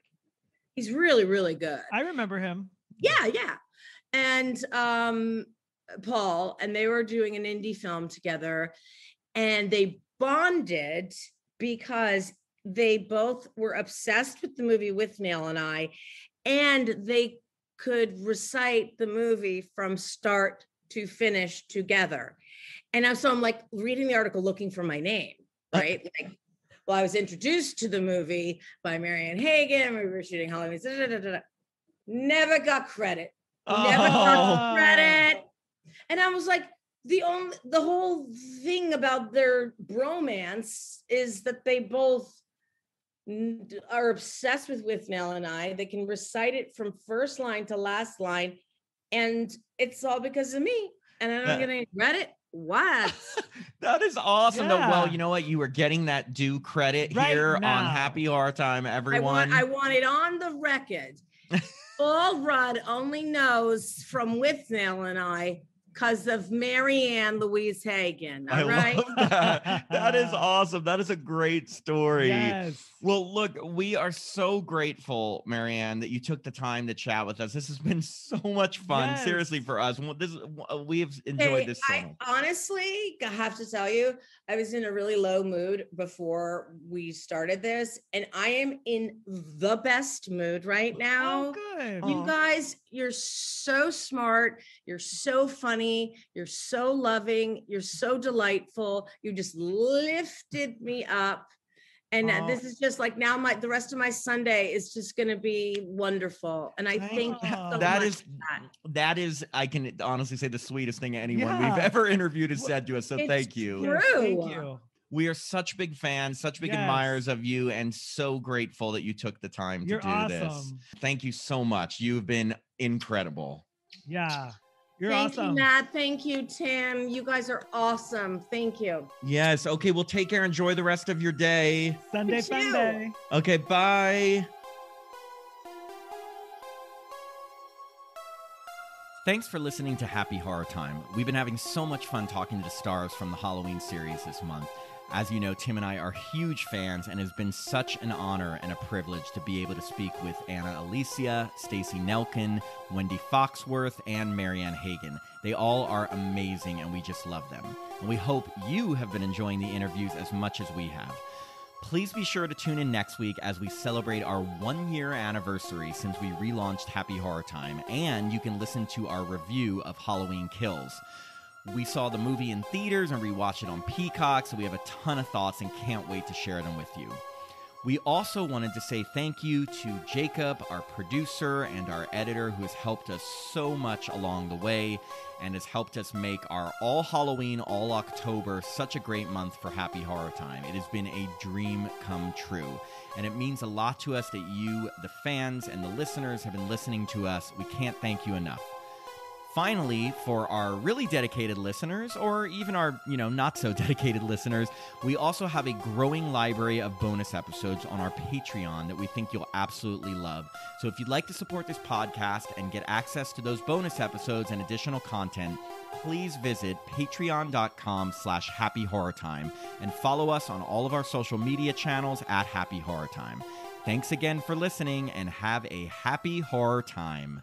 he's really, really good. I remember him. Yeah, yeah. And um, Paul, and they were doing an indie film together and they bonded because they both were obsessed with the movie Withnail and I, and they could recite the movie from start to finish together. And so I'm like reading the article, looking for my name. right? Like, well, I was introduced to the movie by Marianne Hagan. We were shooting Halloween. Da, da, da, da. Never got credit. Oh. Never got credit. And I was like, the only, the whole thing about their bromance is that they both are obsessed with Withnail and I. They can recite it from first line to last line. And it's all because of me. And I don't yeah. get any credit. What? That is awesome. Yeah. Though, well, you know what? You were getting that due credit right here now. On Happy Horror Time, everyone. I want, I want it on the record. Paul Rudd only knows from Withnail and I because of Marianne Louise Hagan. All I right? love that. That is awesome. That is a great story. Yes. Well, look, we are so grateful, Marianne, that you took the time to chat with us. This has been so much fun, yes. seriously, for us. This, we have enjoyed hey, this. I honestly have to tell you, I was in a really low mood before we started this, and I am in the best mood right now. Oh, good. You Aww. Guys, you're so smart. You're so funny. You're so loving. You're so delightful. You just lifted me up. And Aww. This is just like now my the rest of my Sunday is just going to be wonderful. And I think so that is that. that is I can honestly say the sweetest thing anyone yeah. we've ever interviewed has said to us. So it's thank you. True. Thank you. We are such big fans, such big yes. admirers of you, and so grateful that you took the time You're to do awesome. This. Thank you so much. You've been incredible. Yeah. You're Thank awesome. you, Matt. Thank you, Tim. You guys are awesome. Thank you. Yes. Okay. Well, take care. Enjoy the rest of your day. Sunday fun day. Okay. Bye. Thanks for listening to Happy Horror Time. We've been having so much fun talking to the stars from the Halloween series this month. As you know, Tim and I are huge fans, and it's been such an honor and a privilege to be able to speak with Anna Alicia, Stacey Nelkin, Wendy Foxworth, and Marianne Hagan. They all are amazing, and we just love them. And we hope you have been enjoying the interviews as much as we have. Please be sure to tune in next week as we celebrate our one-year anniversary since we relaunched Happy Horror Time, and you can listen to our review of Halloween Kills. We saw the movie in theaters and rewatched it on Peacock, so we have a ton of thoughts and can't wait to share them with you. We also wanted to say thank you to Jacob, our producer and our editor, who has helped us so much along the way and has helped us make our All Halloween, All October such a great month for Happy Horror Time. It has been a dream come true, and it means a lot to us that you, the fans and the listeners, have been listening to us. We can't thank you enough. Finally, for our really dedicated listeners, or even our, you know, not so dedicated listeners, we also have a growing library of bonus episodes on our Patreon that we think you'll absolutely love. So if you'd like to support this podcast and get access to those bonus episodes and additional content, please visit patreon.com slash Happy Horror Time and follow us on all of our social media channels at Happy Horror Time. Thanks again for listening, and have a happy horror time.